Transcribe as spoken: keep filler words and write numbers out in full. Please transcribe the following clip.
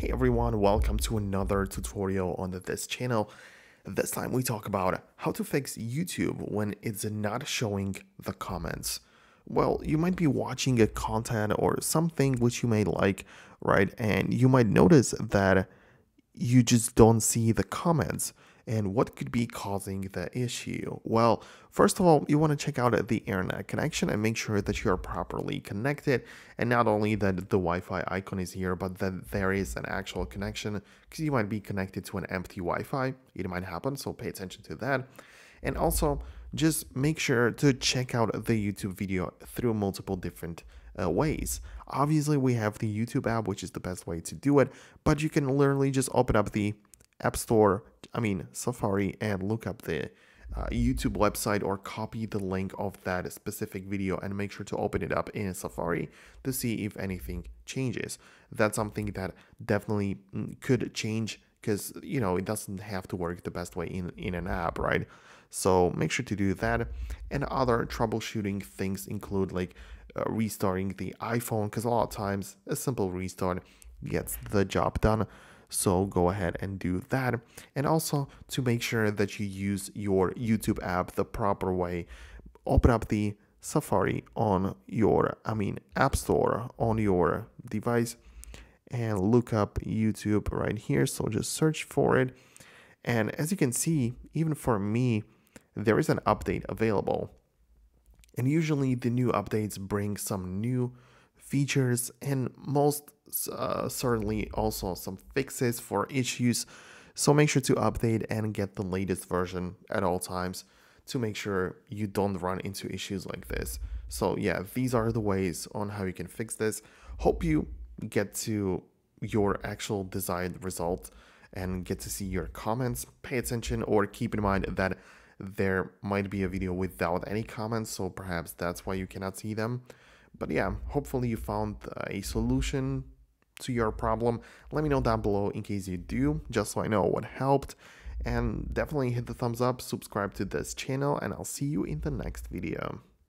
Hey everyone, welcome to another tutorial on this channel. This time we talk about how to fix YouTube when it's not showing the comments. Well, you might be watching a content or something which you may like, right? And you might notice that you just don't see the comments. And what could be causing the issue? Well, first of all, you want to check out the internet connection and make sure that you are properly connected. And not only that the Wi-Fi icon is here, but that there is an actual connection, because you might be connected to an empty Wi-Fi. It might happen, so pay attention to that. And also, just make sure to check out the YouTube video through multiple different Uh, ways. Obviously, we have the YouTube app, which is the best way to do it, but you can literally just open up the App Store, I mean Safari, and look up the uh, YouTube website, or copy the link of that specific video and make sure to open it up in Safari to see if anything changes. That's something that definitely could change, because you know it doesn't have to work the best way in in an app, right? So make sure to do that. And other troubleshooting things include like Uh, restarting the iPhone, because a lot of times a simple restart gets the job done, so go ahead and do that. And also to make sure that you use your YouTube app the proper way, open up the Safari on your I mean App Store on your device and look up YouTube right here. So just search for it, and as you can see, even for me, there is an update available. And usually the new updates bring some new features and most uh, certainly also some fixes for issues. So make sure to update and get the latest version at all times to make sure you don't run into issues like this. So yeah, these are the ways on how you can fix this. Hope you get to your actual desired result and get to see your comments. Pay attention, or keep in mind that there might be a video without any comments, so perhaps that's why you cannot see them. But yeah, hopefully you found a solution to your problem. Let me know down below in case you do, just so I know what helped. And definitely hit the thumbs up, subscribe to this channel, and I'll see you in the next video.